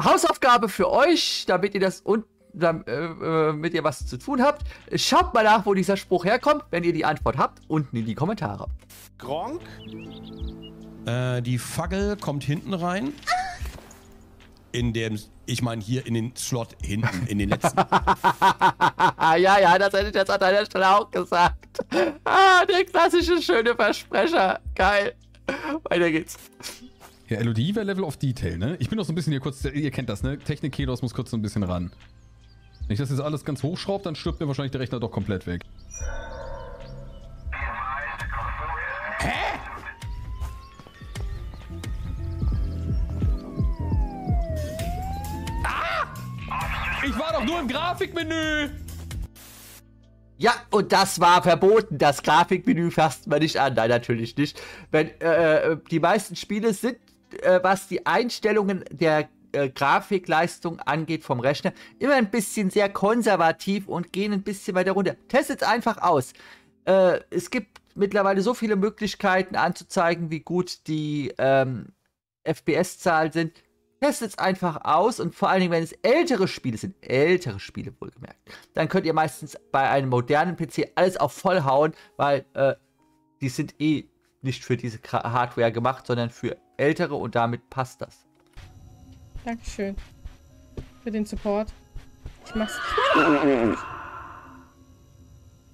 Hausaufgabe für euch, damit ihr das... und damit ihr was zu tun habt. Schaut mal nach, wo dieser Spruch herkommt, wenn ihr die Antwort habt, unten in die Kommentare. Kronk. Äh, die Fackel kommt hinten rein. In dem, ich meine hier in den Slot hinten, in den letzten. ja, ja, das hätte ich jetzt an deiner Stelle auch gesagt. Ah, der klassische schöne Versprecher. Geil. Weiter geht's. Ja, Elodie wäre Level of Detail, ne? Ich bin noch so ein bisschen hier kurz, ihr kennt das, ne? Technik-Kedos muss kurz so ein bisschen ran. Wenn ich das jetzt alles ganz hochschraube, dann stirbt mir wahrscheinlich der Rechner doch komplett weg. Hä? Ah! Ich war doch nur im Grafikmenü! Ja, und das war verboten. Das Grafikmenü fasst man nicht an. Nein, natürlich nicht. Wenn äh, die meisten Spiele sind, äh, was die Einstellungen der äh, Grafikleistung angeht vom Rechner, immer ein bisschen sehr konservativ und gehen ein bisschen weiter runter. Testet es einfach aus. Äh, es gibt mittlerweile so viele Möglichkeiten anzuzeigen, wie gut die ähm, F P S-Zahlen sind. Testet es einfach aus, und vor allen Dingen, wenn es ältere Spiele sind, ältere Spiele wohlgemerkt, dann könnt ihr meistens bei einem modernen P C alles auch vollhauen, weil äh, die sind eh nicht für diese Hardware gemacht, sondern für ältere, und damit passt das. Dankeschön für den Support. Ich mach's.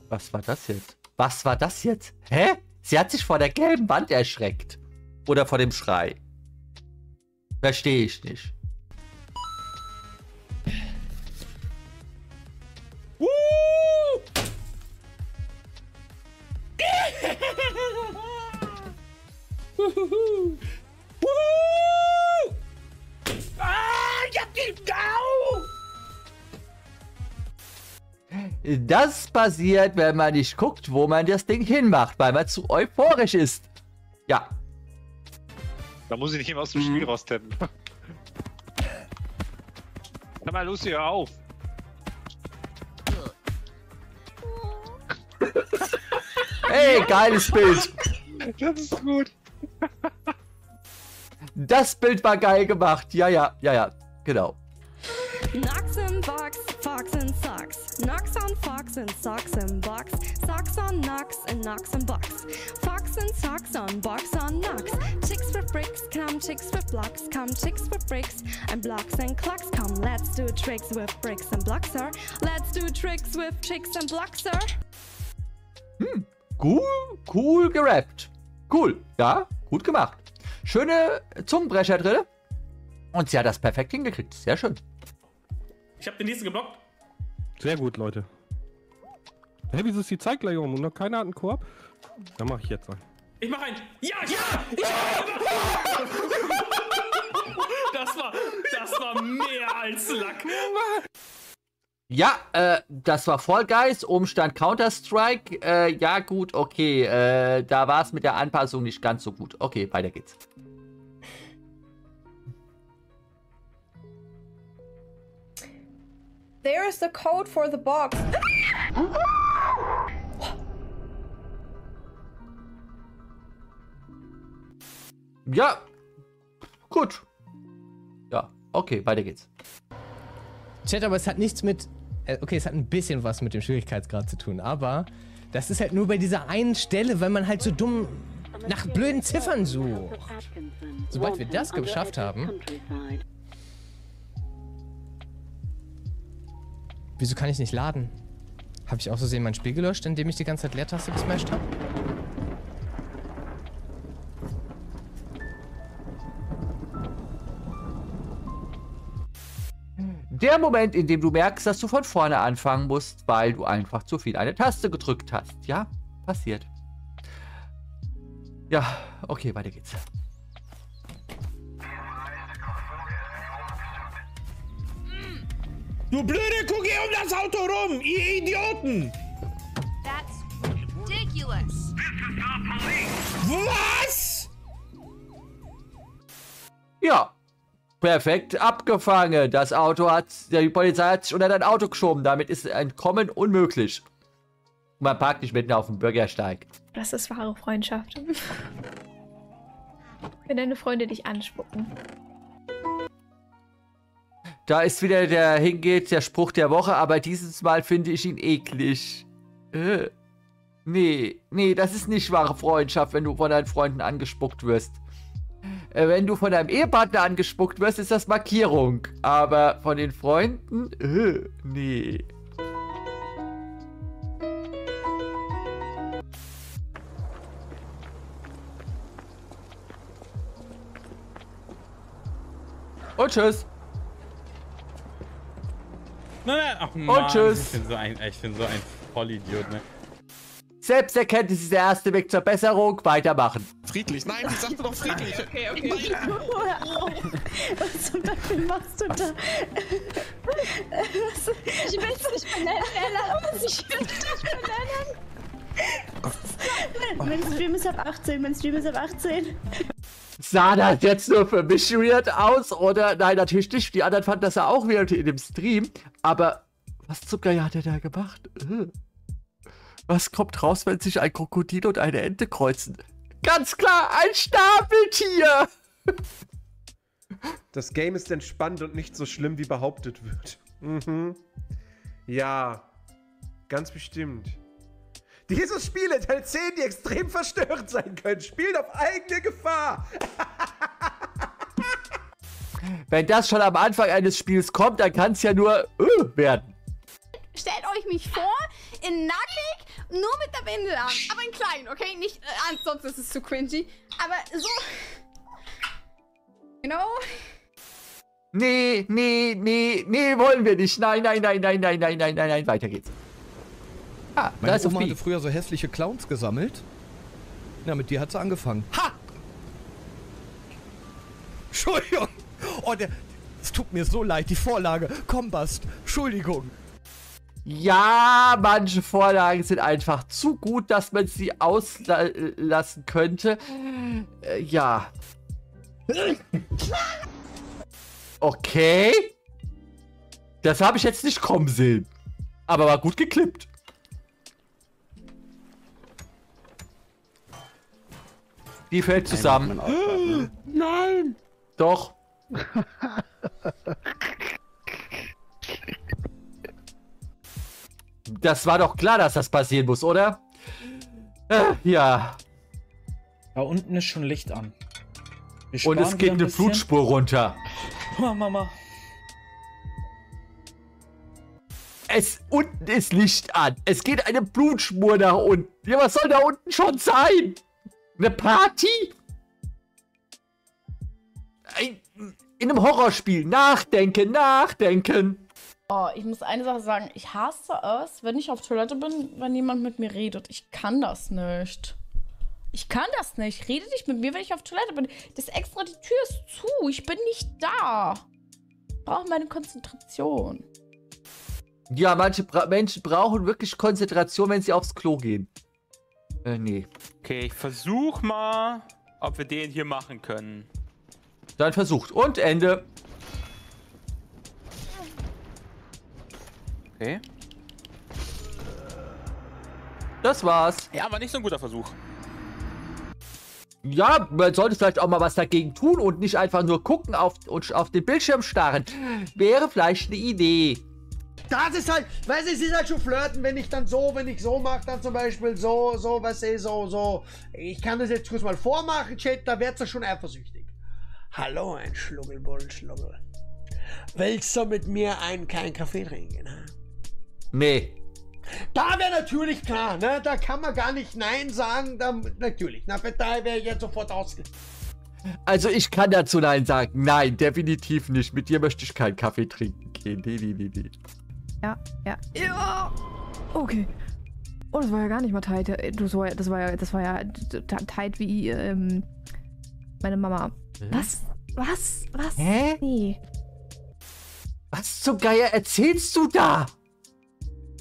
Was war das jetzt? Was war das jetzt? Hä? Sie hat sich vor der gelben Wand erschreckt. Oder vor dem Schrei. Verstehe ich nicht. Uh! Wuhu! Wuhu! Ah, ich hab den Gau! Das passiert, wenn man nicht guckt, wo man das Ding hinmacht, weil man zu euphorisch ist. Ja. Da muss ich nicht immer aus dem Spiel raustappen. Komm mal, Lucy, hör auf! Hey, geiles Bild! Das ist gut! Das Bild war geil gemacht. Ja, ja, ja, ja, genau. Knocks and box, fox and socks. Knocks on fox and socks and box. Socks on knocks and knocks and box. Fox and socks on box on knocks. Chicks with bricks, come chicks with blocks. Come chicks with bricks and blocks and clocks. Come, let's do tricks with bricks and blocks, sir. Let's do tricks with chicks and blocks, sir. Hm, cool, cool gerappt. Cool, ja, gut gemacht. Schöne Zungenbrecher drin. Und sie hat das perfekt hingekriegt. Sehr schön. Ich habe den nächsten geblockt. Sehr gut, Leute. Hä, hey, wieso ist die Zeit gleich um? Und noch keiner hat einen Koop? Dann mache ich jetzt einen. Ich mache einen. Ja, ja! ja! Das war, das war mehr als Lack. Ja, äh, das war Fall Guys, Umstand Counter-Strike. Äh, ja gut, okay, äh, da war es mit der Anpassung nicht ganz so gut. Okay, weiter geht's. There is the code for the box. Ja, gut. Ja, okay, weiter geht's. Chat, aber es hat nichts mit... Okay, es hat ein bisschen was mit dem Schwierigkeitsgrad zu tun, aber das ist halt nur bei dieser einen Stelle, weil man halt so dumm nach blöden Ziffern sucht. Sobald wir das geschafft haben... Wieso kann ich nicht laden? Habe ich auch so sehen mein Spiel gelöscht, indem ich die ganze Zeit Leertaste gesmasht habe? Der Moment, in dem du merkst, dass du von vorne anfangen musst, weil du einfach zu viel eine Taste gedrückt hast. Ja, passiert. Ja, okay, weiter geht's. Du blöde Kuh, geh um das Auto rum, ihr Idioten! That's ridiculous. Was? Ja. Perfekt abgefangen. Das Auto hat, die Polizei hat sich unter dein Auto geschoben. Damit ist Entkommen unmöglich. Man parkt nicht mitten auf dem Bürgersteig. Das ist wahre Freundschaft. Wenn deine Freunde dich anspucken. Da ist wieder der hingeht, der Spruch der Woche, aber dieses Mal finde ich ihn eklig. Äh, nee, nee, das ist nicht wahre Freundschaft, wenn du von deinen Freunden angespuckt wirst. Wenn du von deinem Ehepartner angespuckt wirst, ist das Markierung. Aber von den Freunden, äh, nee. Und tschüss. Na, na, ach Mann, und tschüss. Ich bin so ein, ich bin so ein Vollidiot, ne? Selbsterkenntnis ist der erste Weg zur Besserung. Weitermachen. Friedlich. Nein, ich sagte doch friedlich. Okay, okay. okay. Oh, oh. Was zum Beispiel machst du da? Was? Ich will es nicht benennen. Ich will es nicht benennen. Mein Stream ist ab achtzehn. Mein Stream ist ab achtzehn. sah das jetzt nur für mich weird aus, oder? Nein, natürlich nicht. Die anderen fanden das ja auch weird in dem Stream. Aber was zum Geier hat er da gemacht? Was kommt raus, wenn sich ein Krokodil und eine Ente kreuzen? Ganz klar, ein Stapeltier! Das Game ist entspannt und nicht so schlimm, wie behauptet wird. Mhm. Ja, ganz bestimmt. Dieses Spiel enthält Szenen, die extrem verstörend sein können. Spielt auf eigene Gefahr. Wenn das schon am Anfang eines Spiels kommt, dann kann es ja nur uh, werden. Stellt euch mich vor, in nackig, nur mit der Windel an. Aber in klein, okay? Nicht, äh, ansonsten ist es zu cringy. Aber so... You know? Nee, nee, nee, nee, wollen wir nicht. Nein, nein, nein, nein, nein, nein, nein, nein, nein, weiter geht's. Ah, meine Oma hatte früher so hässliche Clowns gesammelt. Na, mit dir hat sie angefangen. Ha! Entschuldigung. Oh, der, es tut mir so leid, die Vorlage. Kombast, Entschuldigung. Ja, manche Vorlagen sind einfach zu gut, dass man sie auslassen könnte. Äh, ja. Okay. Das habe ich jetzt nicht kommen sehen. Aber war gut geklippt. Die fällt zusammen. Nein! Nein. Doch. Das war doch klar, dass das passieren muss, oder? Äh, ja. Da unten ist schon Licht an. Und es geht eine Flutspur runter. Oh, Mama. Es unten ist Licht an. Es geht eine Blutspur nach unten. Ja, was soll da unten schon sein? Eine Party? Ein, in einem Horrorspiel. Nachdenken, nachdenken. Oh, ich muss eine Sache sagen. Ich hasse es, wenn ich auf Toilette bin, wenn jemand mit mir redet. Ich kann das nicht. Ich kann das nicht. Rede nicht mit mir, wenn ich auf Toilette bin. Das ist extra, die Tür ist zu. Ich bin nicht da. Ich brauche meine Konzentration. Ja, manche Bra Menschen brauchen wirklich Konzentration, wenn sie aufs Klo gehen. Äh, nee. Okay, ich versuch mal, ob wir den hier machen können. Dann versucht. Und Ende. Okay. Das war's. Ja, war nicht so ein guter Versuch. Ja, man sollte vielleicht auch mal was dagegen tun und nicht einfach nur gucken auf, und auf den Bildschirm starren. Wäre vielleicht eine Idee. Das ist halt, weißt du, es ist halt schon flirten, wenn ich dann so, wenn ich so mache, dann zum Beispiel so, so, weißt du, so, so. Ich kann das jetzt kurz mal vormachen, Chat, da wird's ja schon eifersüchtig. Hallo, ein Schluckelbullenschluggel. Willst du mit mir einen kleinen Kaffee trinken? Ne? Nee. Da wäre natürlich klar, ne? Da kann man gar nicht Nein sagen, da, natürlich. Na, da wäre ich jetzt sofort ausge... Also ich kann dazu Nein sagen. Nein, definitiv nicht. Mit dir möchte ich keinen Kaffee trinken gehen. Nee, nee, nee, nee. Ja, ja. Ja! Okay. Oh, das war ja gar nicht mal tight. Das war ja, das war ja, das war ja tight wie ähm, meine Mama. Hä? Was? Was? Was? Hä? Nee. Was zum Geier erzählst du da?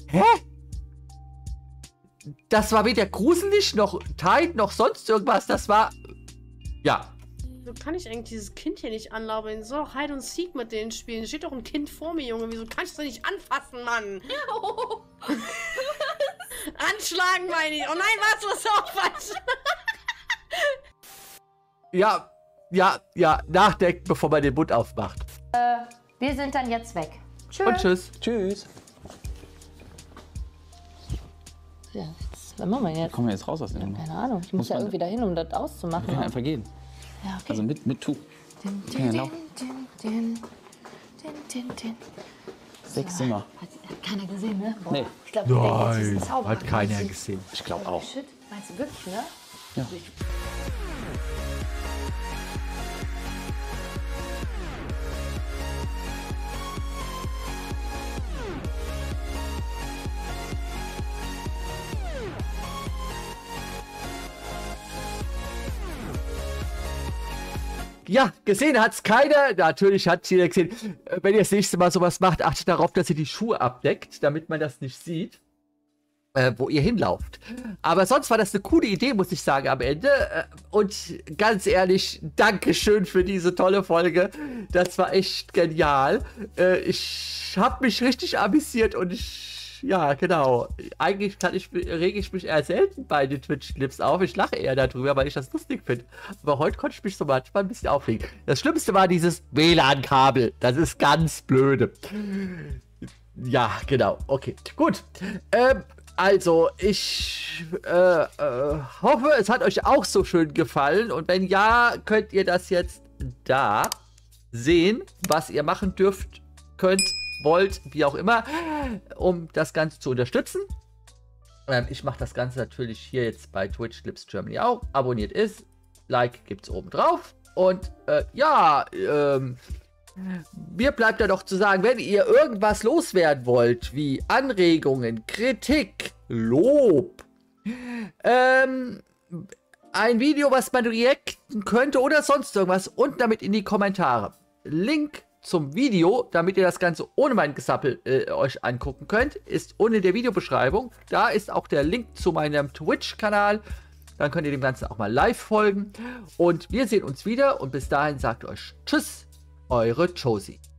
Hä? Das war weder gruselig, noch tight, noch sonst irgendwas. Das war... Ja. Wieso kann ich eigentlich dieses Kind hier nicht anlabern? So doch Hide und Seek mit denen spielen. Steht doch ein Kind vor mir, Junge. Wieso kann ich das nicht anfassen, Mann? Oh. Anschlagen, meine ich. Oh nein, was? Was auch falsch? Ja, ja, ja. Nachdenken, bevor man den Mund aufmacht. Äh, wir sind dann jetzt weg. Tschüss. Und tschüss. Tschüss. Ja, was machen wir jetzt? Wir kommen wir jetzt raus aus dem Raum? Ja, keine Ahnung, ich muss, muss ja irgendwie dahin, um das auszumachen. Wir können einfach gehen. Ja, okay. Also mit, mit Tu. Din, din, ja, din, din, din, din, din. Sechs so. Zimmer. Hat, hat keiner gesehen, ne? Boah. Nee. Ich glaub, nein, denken, hat Mann. Keiner gesehen. Ich glaube auch. Shit, meinst du wirklich, ne? Ja. Ja, gesehen hat's keiner. Natürlich hat jeder gesehen. Wenn ihr das nächste Mal sowas macht, achtet darauf, dass ihr die Schuhe abdeckt, damit man das nicht sieht. Äh, wo ihr hinlauft. Aber sonst war das eine coole Idee, muss ich sagen, am Ende. Und ganz ehrlich, Dankeschön für diese tolle Folge. Das war echt genial. Äh, ich habe mich richtig amüsiert und ich, ja, genau. Eigentlich kann ich, rege ich mich eher selten bei den Twitch-Clips auf. Ich lache eher darüber, weil ich das lustig finde. Aber heute konnte ich mich so manchmal ein bisschen aufregen. Das Schlimmste war dieses W L A N-Kabel. Das ist ganz blöde. Ja, genau. Okay, gut. Ähm, Also, ich äh, äh, hoffe, es hat euch auch so schön gefallen. Und wenn ja, könnt ihr das jetzt da sehen, was ihr machen dürft, könnt, wollt, wie auch immer, um das Ganze zu unterstützen. Ähm, ich mache das Ganze natürlich hier jetzt bei Twitch Clips Germany auch. Abonniert ist, Like gibt es oben drauf. Und äh, ja, ähm... mir bleibt ja noch zu sagen, wenn ihr irgendwas loswerden wollt, wie Anregungen, Kritik, Lob, ähm, ein Video, was man reacten könnte oder sonst irgendwas, und damit in die Kommentare. Link zum Video, damit ihr das Ganze ohne mein Gesappel äh, euch angucken könnt, ist unten der Videobeschreibung. Da ist auch der Link zu meinem Twitch-Kanal. Dann könnt ihr dem Ganzen auch mal live folgen. Und wir sehen uns wieder und bis dahin sagt euch Tschüss. Eure Josie.